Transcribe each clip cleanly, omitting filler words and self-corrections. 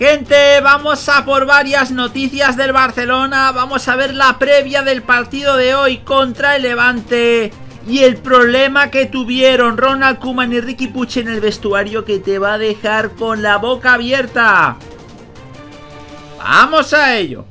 Gente, vamos a por varias noticias del Barcelona. Vamos a ver la previa del partido de hoy contra el Levante y el problema que tuvieron Ronald Koeman y Riqui Puig en el vestuario, que te va a dejar con la boca abierta. ¡Vamos a ello!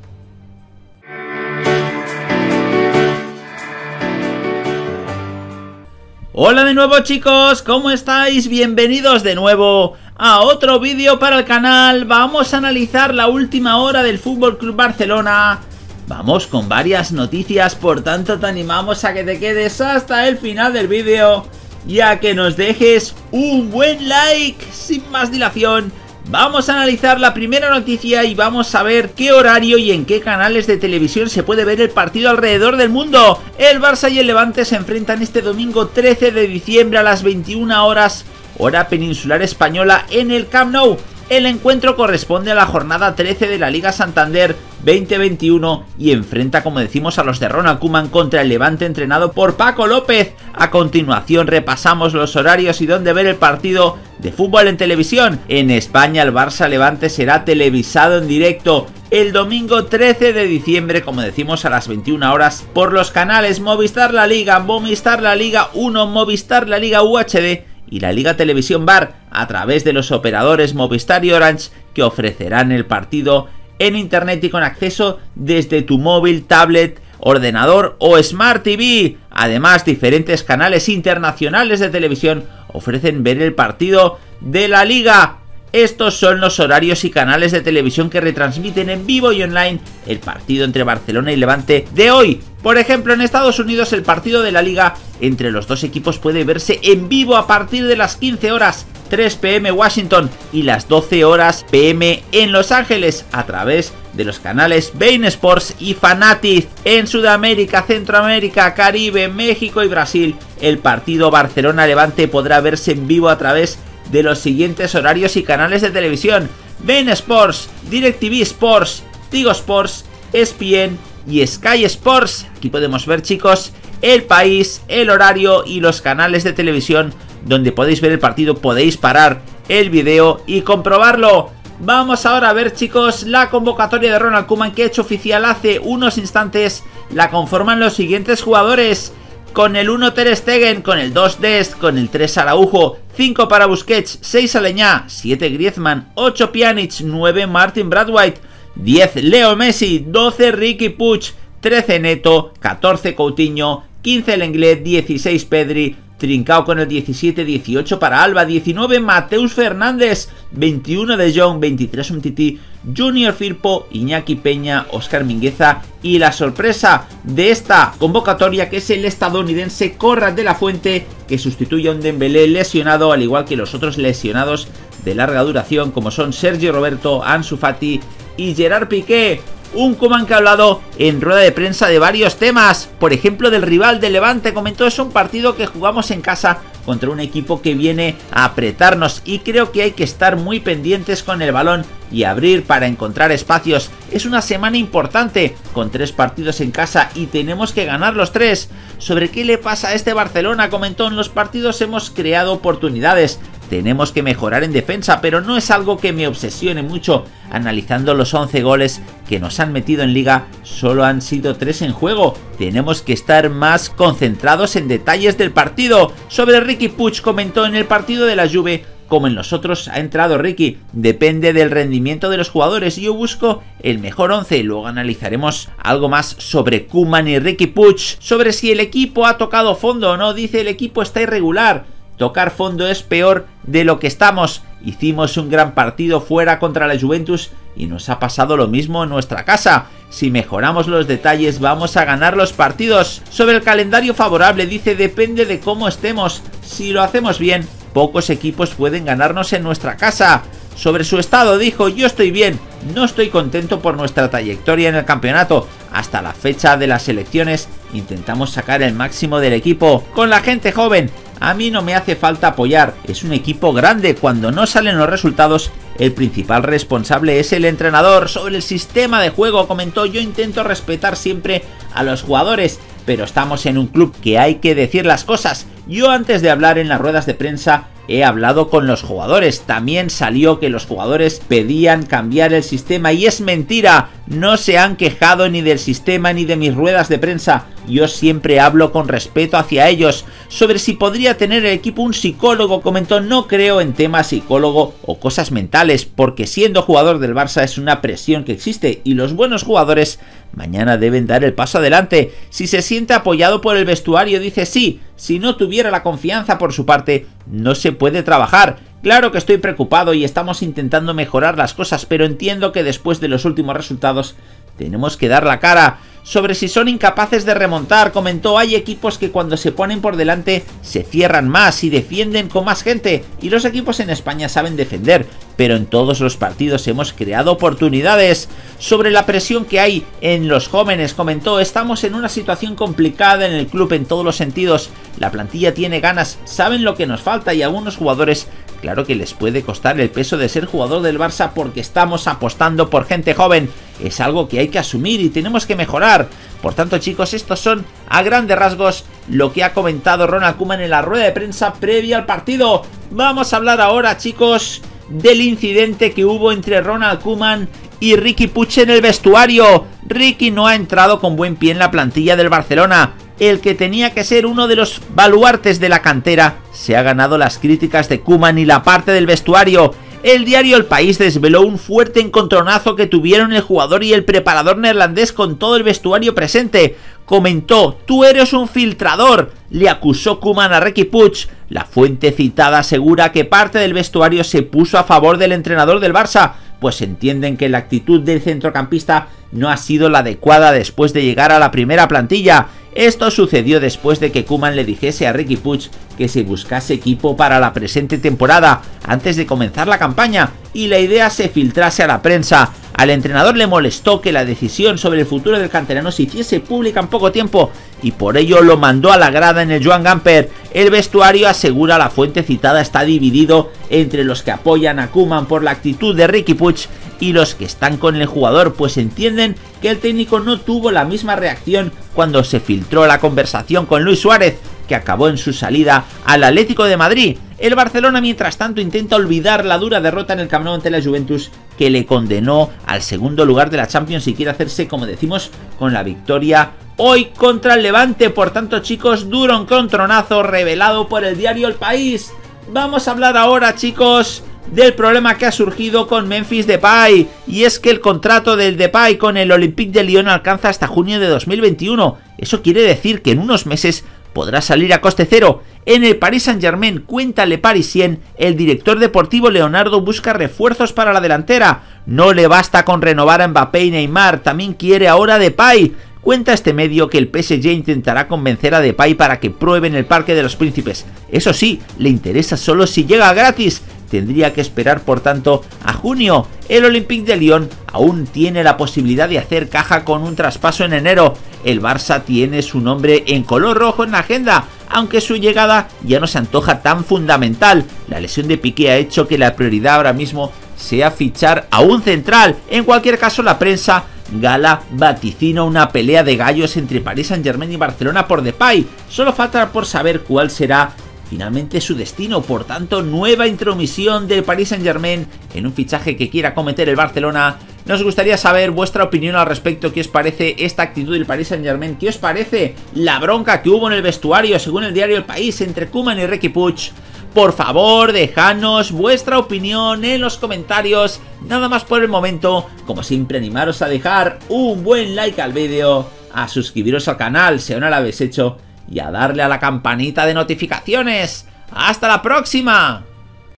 Hola de nuevo, chicos, ¿cómo estáis? Bienvenidos de nuevo a otro vídeo para el canal. Vamos a analizar la última hora del FC Barcelona. Vamos con varias noticias, por tanto te animamos a que te quedes hasta el final del vídeo y a que nos dejes un buen like. Sin más dilación, vamos a analizar la primera noticia y vamos a ver qué horario y en qué canales de televisión se puede ver el partido alrededor del mundo. El Barça y el Levante se enfrentan este domingo 13 de diciembre a las 21 horas, hora peninsular española, en el Camp Nou. El encuentro corresponde a la jornada 13 de la Liga Santander 2021 y enfrenta, como decimos, a los de Ronald Koeman contra el Levante entrenado por Paco López. A continuación repasamos los horarios y dónde ver el partido de fútbol en televisión. En España, el Barça-Levante será televisado en directo el domingo 13 de diciembre, como decimos, a las 21 horas por los canales Movistar La Liga, Movistar La Liga 1, Movistar La Liga UHD y la Liga Televisión Bar, a través de los operadores Movistar y Orange, que ofrecerán el partido en internet y con acceso desde tu móvil, tablet, ordenador o Smart TV. Además, diferentes canales internacionales de televisión ofrecen ver el partido de la Liga. Estos son los horarios y canales de televisión que retransmiten en vivo y online el partido entre Barcelona y Levante de hoy. Por ejemplo, en Estados Unidos el partido de la Liga entre los dos equipos puede verse en vivo a partir de las 15 horas 3 p.m. Washington y las 12 horas p.m. en Los Ángeles, a través de los canales Bein Sports y Fanatiz. En Sudamérica, Centroamérica, Caribe, México y Brasil, el partido Barcelona-Levante podrá verse en vivo a través de los siguientes horarios y canales de televisión: Bein Sports, DirecTV Sports, Tigo Sports, ESPN y Sky Sports. Aquí podemos ver, chicos, el país, el horario y los canales de televisión donde podéis ver el partido. Podéis parar el vídeo y comprobarlo. Vamos ahora a ver, chicos, la convocatoria de Ronald Koeman, que ha hecho oficial hace unos instantes. La conforman los siguientes jugadores: con el 1 Ter Stegen, con el 2 Dest, con el 3 Saraujo, 5 para Busquets, 6 a Leñá, 7 Griezmann, 8 Pjanic, 9 Martin Bradwhite, 10 Leo Messi, 12 Riqui Puig, 13 Neto, 14 Coutinho, 15 Lenglet, 16 Pedri, Trincao con el 17, 18 para Alba, 19 Mateus Fernández, 21 De Jong, 23 Umtiti, Junior Firpo, Iñaki Peña, Óscar Mingueza y la sorpresa de esta convocatoria, que es el estadounidense Corral de la Fuente, que sustituye a un Dembélé lesionado, al igual que los otros lesionados de larga duración como son Sergio Roberto, Ansu Fati y Gerard Piqué. Un Koeman que ha hablado en rueda de prensa de varios temas, por ejemplo del rival de Levante. Comentó: es un partido que jugamos en casa contra un equipo que viene a apretarnos y creo que hay que estar muy pendientes con el balón y abrir para encontrar espacios. Es una semana importante con 3 partidos en casa y tenemos que ganar los 3. Sobre qué le pasa a este Barcelona, comentó: en los partidos hemos creado oportunidades. Tenemos que mejorar en defensa, pero no es algo que me obsesione mucho. Analizando los 11 goles que nos han metido en Liga, solo han sido 3 en juego. Tenemos que estar más concentrados en detalles del partido. Sobre Riqui Puig, comentó: en el partido de la Juve, como en los otros, ha entrado Riqui. Depende del rendimiento de los jugadores. Yo busco el mejor 11. Luego analizaremos algo más sobre Koeman y Riqui Puig. Sobre si el equipo ha tocado fondo o no, dice: el equipo está irregular. Tocar fondo es peor de lo que estamos. Hicimos un gran partido fuera contra la Juventus y nos ha pasado lo mismo en nuestra casa. Si mejoramos los detalles vamos a ganar los partidos. Sobre el calendario favorable, dice: depende de cómo estemos. Si lo hacemos bien, pocos equipos pueden ganarnos en nuestra casa. Sobre su estado dijo: yo estoy bien, no estoy contento por nuestra trayectoria en el campeonato. Hasta la fecha de las elecciones intentamos sacar el máximo del equipo. Con la gente joven, a mí no me hace falta apoyar, es un equipo grande. Cuando no salen los resultados, el principal responsable es el entrenador. Sobre el sistema de juego, comentó: yo intento respetar siempre a los jugadores, pero estamos en un club que hay que decir las cosas. Yo antes de hablar en las ruedas de prensa he hablado con los jugadores. También salió que los jugadores pedían cambiar el sistema y es mentira. No se han quejado ni del sistema ni de mis ruedas de prensa. Yo siempre hablo con respeto hacia ellos. Sobre si podría tener el equipo un psicólogo, comentó: no creo en tema psicólogo o cosas mentales, porque siendo jugador del Barça es una presión que existe y los buenos jugadores mañana deben dar el paso adelante. Si se siente apoyado por el vestuario, dice sí. Si no tuviera la confianza por su parte, no se puede trabajar. Claro que estoy preocupado y estamos intentando mejorar las cosas, pero entiendo que después de los últimos resultados tenemos que dar la cara. Sobre si son incapaces de remontar, comentó: hay equipos que cuando se ponen por delante se cierran más y defienden con más gente, y los equipos en España saben defender, pero en todos los partidos hemos creado oportunidades. Sobre la presión que hay en los jóvenes, comentó: estamos en una situación complicada en el club en todos los sentidos, la plantilla tiene ganas, saben lo que nos falta y a algunos jugadores claro que les puede costar el peso de ser jugador del Barça porque estamos apostando por gente joven. Es algo que hay que asumir y tenemos que mejorar. Por tanto, chicos, estos son a grandes rasgos lo que ha comentado Ronald Koeman en la rueda de prensa previa al partido. Vamos a hablar ahora, chicos, del incidente que hubo entre Ronald Koeman y Riqui Puig en el vestuario. Riqui no ha entrado con buen pie en la plantilla del Barcelona. El que tenía que ser uno de los baluartes de la cantera se ha ganado las críticas de Koeman y la parte del vestuario. El diario El País desveló un fuerte encontronazo que tuvieron el jugador y el preparador neerlandés con todo el vestuario presente. Comentó: tú eres un filtrador, le acusó Koeman a Riqui Puig. La fuente citada asegura que parte del vestuario se puso a favor del entrenador del Barça, pues entienden que la actitud del centrocampista no ha sido la adecuada después de llegar a la primera plantilla. Esto sucedió después de que Koeman le dijese a Riqui Puig que se buscase equipo para la presente temporada antes de comenzar la campaña y la idea se filtrase a la prensa. Al entrenador le molestó que la decisión sobre el futuro del canterano se hiciese pública en poco tiempo y por ello lo mandó a la grada en el Joan Gamper. El vestuario, asegura la fuente citada, está dividido entre los que apoyan a Koeman por la actitud de Riqui Puig y los que están con el jugador, pues entienden que el técnico no tuvo la misma reacción cuando se filtró la conversación con Luis Suárez, que acabó en su salida al Atlético de Madrid. El Barcelona, mientras tanto, intenta olvidar la dura derrota en el Camp Nou ante la Juventus, que le condenó al segundo lugar de la Champions y quiere hacerse, como decimos, con la victoria hoy contra el Levante. Por tanto, chicos, duro encontronazo revelado por el diario El País. Vamos a hablar ahora, chicos, del problema que ha surgido con Memphis Depay, y es que el contrato del Depay con el Olympique de Lyon alcanza hasta junio de 2021, eso quiere decir que en unos meses podrá salir a coste cero. En el Paris Saint Germain, cuenta Le Parisien, el director deportivo Leonardo busca refuerzos para la delantera, no le basta con renovar a Mbappé y Neymar, también quiere ahora Depay. Cuenta este medio que el PSG intentará convencer a Depay para que pruebe en el Parque de los Príncipes, eso sí, le interesa solo si llega gratis. Tendría que esperar, por tanto, a junio. El Olympique de Lyon aún tiene la posibilidad de hacer caja con un traspaso en enero. El Barça tiene su nombre en color rojo en la agenda, aunque su llegada ya no se antoja tan fundamental. La lesión de Piqué ha hecho que la prioridad ahora mismo sea fichar a un central. En cualquier caso, la prensa gala vaticina una pelea de gallos entre Paris Saint-Germain y Barcelona por Depay. Solo falta por saber cuál será finalmente su destino. Por tanto, nueva intromisión del Paris Saint-Germain en un fichaje que quiera cometer el Barcelona. Nos gustaría saber vuestra opinión al respecto. ¿Qué os parece esta actitud del Paris Saint-Germain? ¿Qué os parece la bronca que hubo en el vestuario, según el diario El País, entre Koeman y Riqui Puig? Por favor, dejadnos vuestra opinión en los comentarios. Nada más por el momento. Como siempre, animaros a dejar un buen like al vídeo, a suscribiros al canal si aún no lo habéis hecho, y a darle a la campanita de notificaciones. ¡Hasta la próxima!